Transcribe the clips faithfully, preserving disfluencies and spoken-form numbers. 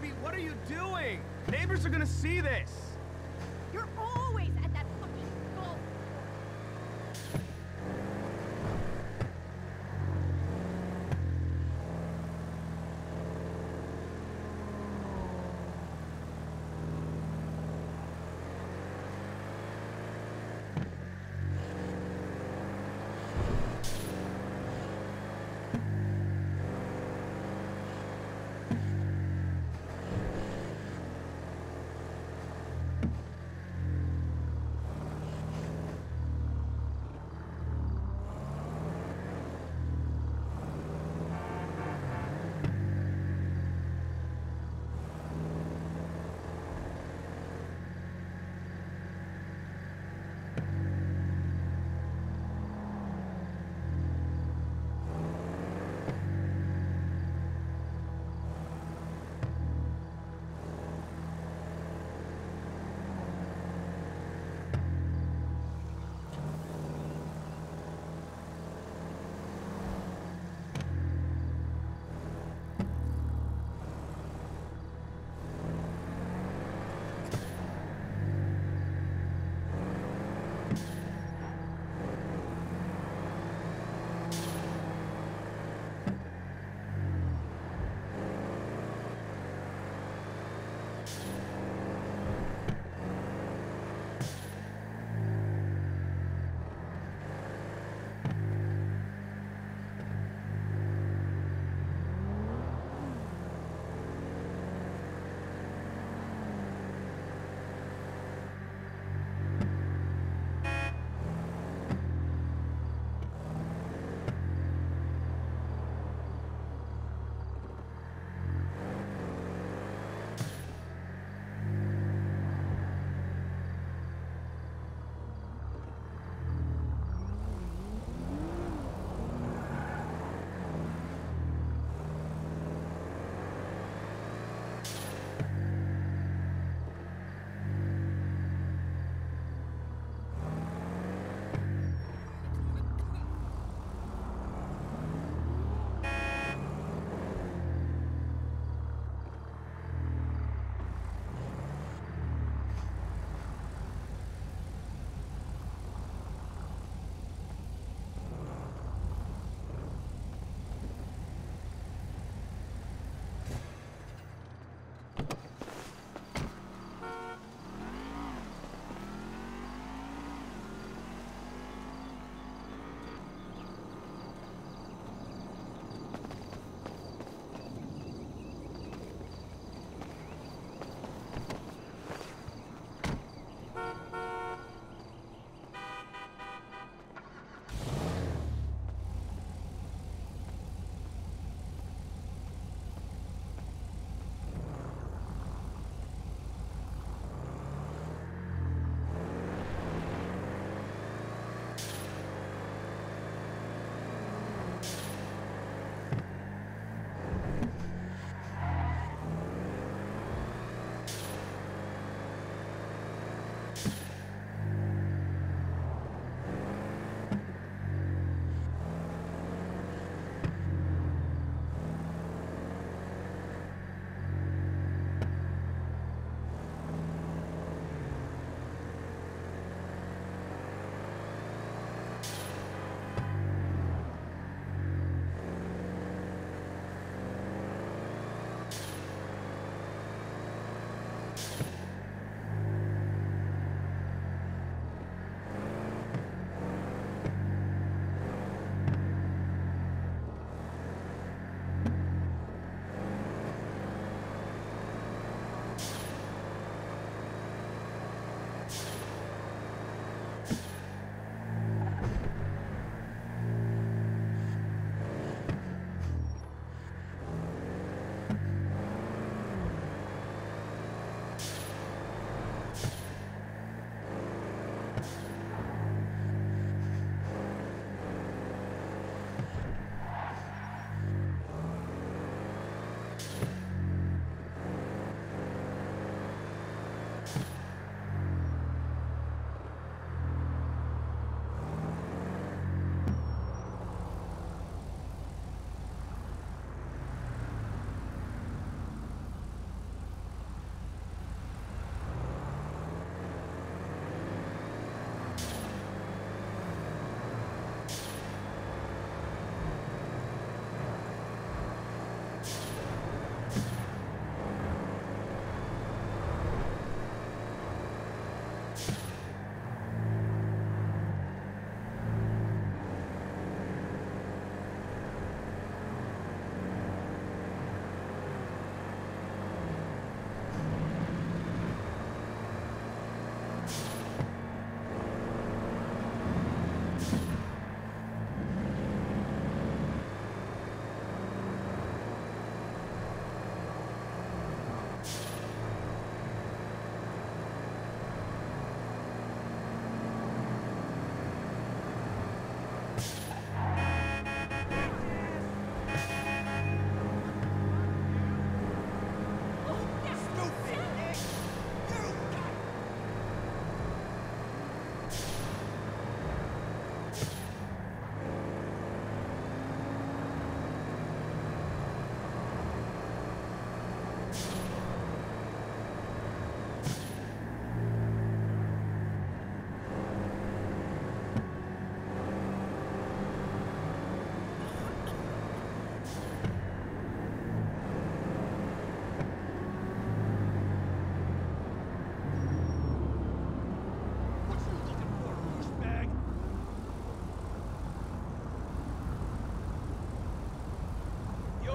baby, what are you doing? Neighbors are gonna see this. You're always at that fucking goal.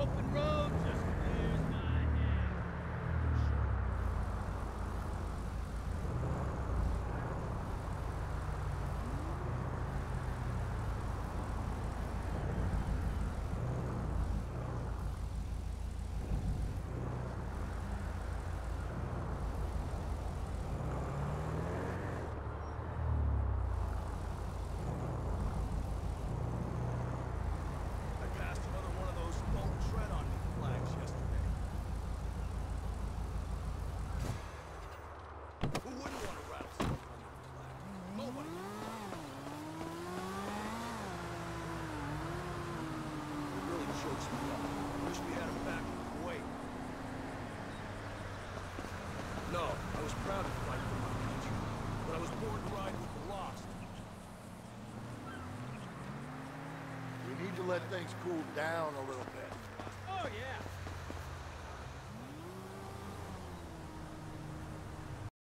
open road just clears my let things cool down a little bit.